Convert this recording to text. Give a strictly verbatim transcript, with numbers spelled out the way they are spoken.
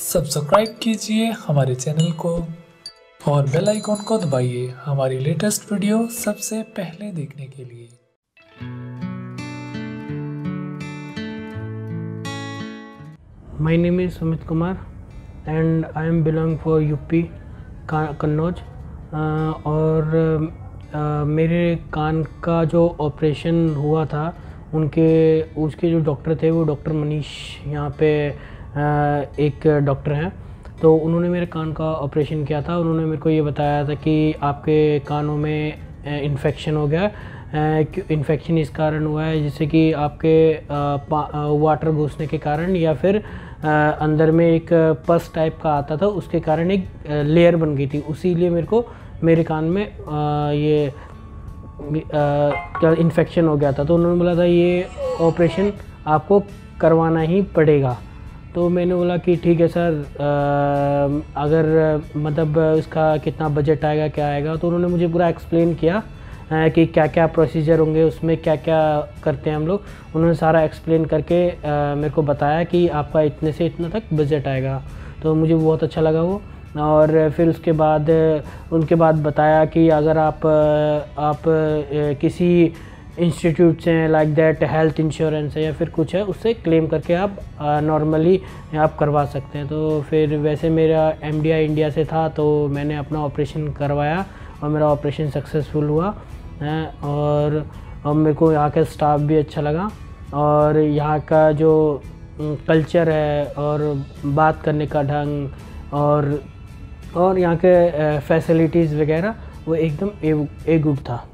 Subscribe कीजिए हमारे channel को और बेल आइकॉन को दबाइए हमारी लेटेस्ट वीडियो सबसे पहले देखने के लिए। My name is Sumit Kumar and I am belong for UP Kannauj. और uh, मेरे कान का जो ऑपरेशन हुआ था उनके उसके जो डॉक्टर थे वो डॉक्टर मनीष यहाँ पे एक डॉक्टर हैं, तो उन्होंने मेरे कान का ऑपरेशन किया था। उन्होंने मेरे को ये बताया था कि आपके कानों में इन्फेक्शन हो गया है। इन्फेक्शन इस कारण हुआ है जैसे कि आपके वाटर घुसने के कारण या फिर अंदर में एक पस टाइप का आता था, उसके कारण एक लेयर बन गई थी, उसी लिए मेरे को मेरे कान में ये इन्फेक्शन हो गया था। तो उन्होंने बोला था ये ऑपरेशन आपको करवाना ही पड़ेगा। तो मैंने बोला कि ठीक है सर, आ, अगर मतलब उसका कितना बजट आएगा, क्या आएगा। तो उन्होंने मुझे पूरा एक्सप्लेन किया आ, कि क्या क्या प्रोसीजर होंगे, उसमें क्या क्या करते हैं हम लोग। उन्होंने सारा एक्सप्लेन करके आ, मेरे को बताया कि आपका इतने से इतना तक बजट आएगा। तो मुझे बहुत अच्छा लगा वो। और फिर उसके बाद उनके बाद बताया कि अगर आप आप किसी इंस्टीट्यूट से लाइक दैट हेल्थ इंश्योरेंस है या फिर कुछ है, उससे क्लेम करके आप नॉर्मली आप करवा सकते हैं। तो फिर वैसे मेरा एमडीआई इंडिया से था, तो मैंने अपना ऑपरेशन करवाया और मेरा ऑपरेशन सक्सेसफुल हुआ है। और अब मेरे को यहाँ का स्टाफ भी अच्छा लगा और यहाँ का जो कल्चर है और बात करने का ढंग और और यहाँ के फैसिलिटीज़ वगैरह वो एकदम ए गुड था।